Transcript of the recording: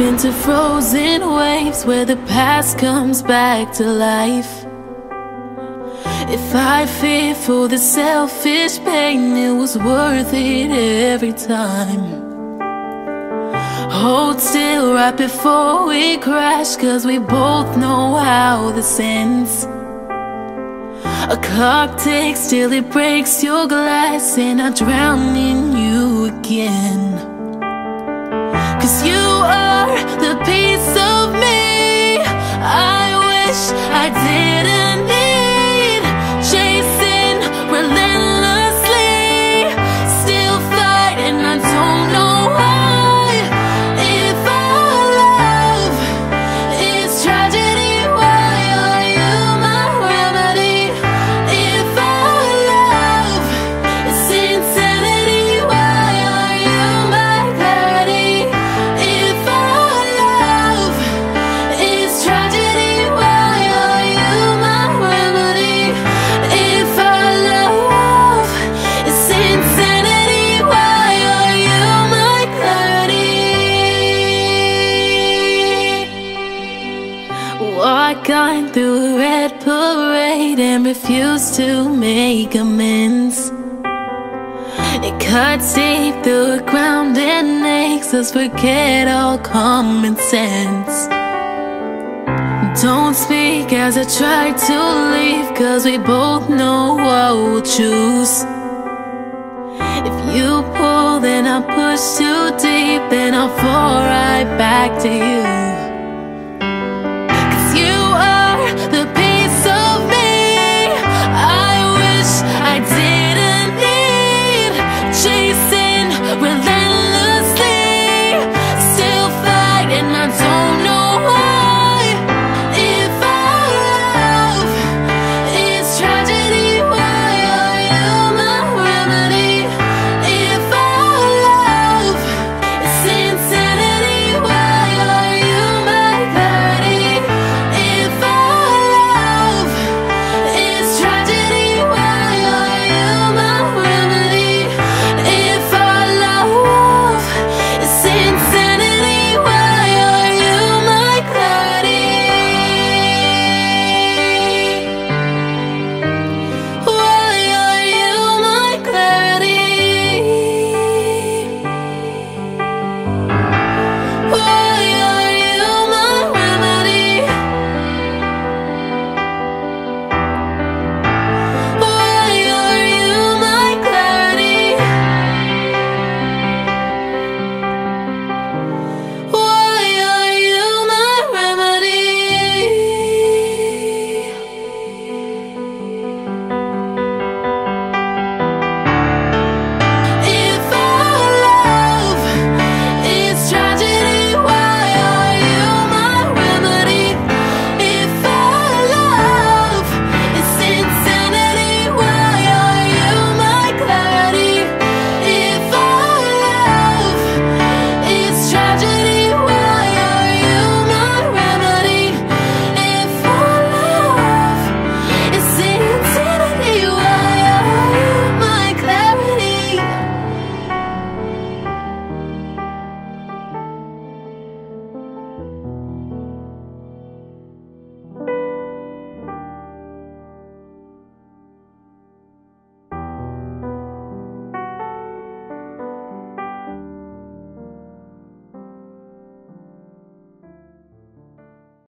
into frozen waves where the past comes back to life. If I feared for the selfish pain, it was worth it every time. Hold still right before we crash, 'cause we both know how this ends. A clock ticks till it breaks your glass, and I drown in you again. 'Cause you are the piece of me I wish I didn't need, chasing relentlessly, still fighting, I don't know why. If our love is tragedy, why are you my remedy? If our love is insanity, why are you my clarity? Gone through a red parade and refused to make amends. It cuts deep through the ground and makes us forget all common sense. Don't speak as I try to leave, 'cause we both know what we'll choose. If you pull, then I push too deep, then I'll fall right back to you.